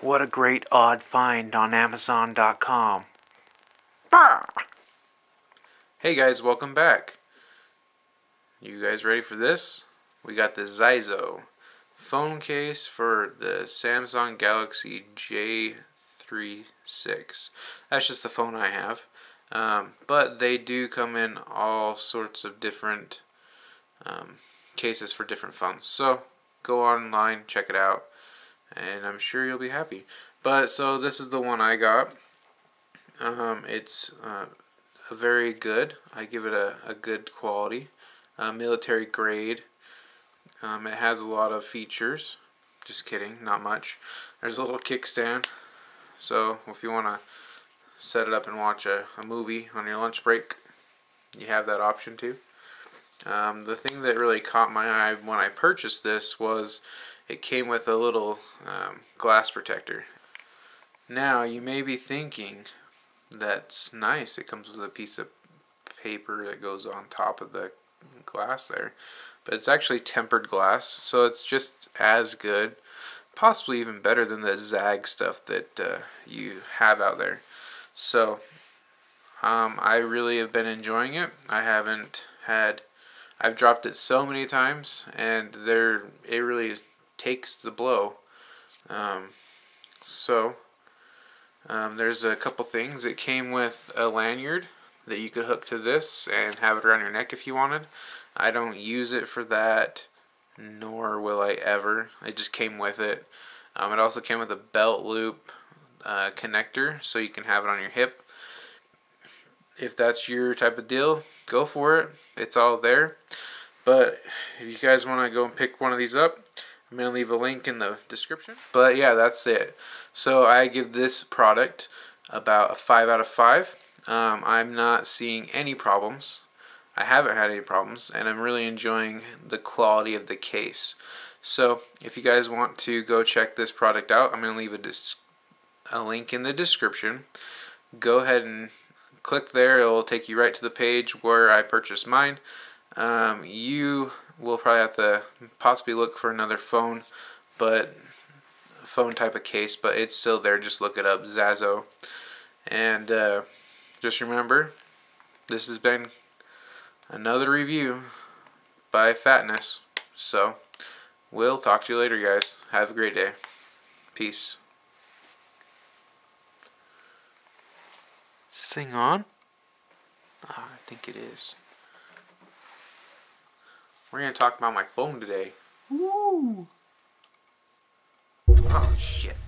What a great odd find on Amazon.com. Hey guys, welcome back. You guys ready for this? We got the Zagg phone case for the Samsung Galaxy J36. That's just the phone I have. But they do come in all sorts of different cases for different phones. So go online, check it out, and I'm sure you'll be happy. But so this is the one I got. It's a very good. I give it a good quality, military grade. It has a lot of features. Just kidding, not much. There's a little kickstand, so if you want to set it up and watch a movie on your lunch break, you have that option too. The thing that really caught my eye when I purchased this was it came with a little glass protector. Now you may be thinking, that's nice, it comes with a piece of paper that goes on top of the glass there, but it's actually tempered glass, so it's just as good, possibly even better than the Zagg stuff that you have out there. So, I really have been enjoying it. I've dropped it so many times, and it really takes the blow. There's a couple things. It came with a lanyard that you could hook to this and have it around your neck if you wanted. I don't use it for that, nor will I ever. It just came with it. It also came with a belt loop connector, so you can have it on your hip. If that's your type of deal, go for it. It's all there. But if you guys want to go and pick one of these up, I'm going to leave a link in the description. But yeah, that's it. So I give this product about a 5 out of 5. I'm not seeing any problems. I haven't had any problems, and I'm really enjoying the quality of the case. So if you guys want to go check this product out, I'm going to leave a link in the description. Go ahead and click there. It will take you right to the page where I purchased mine. You will probably have to possibly look for another phone, but phone type of case, but it's still there. Just look it up, Zagg. And just remember, this has been another review by Fatness. So we'll talk to you later, guys. Have a great day. Peace. Thing on? I think it is. We're gonna talk about my phone today. Woo! Oh shit.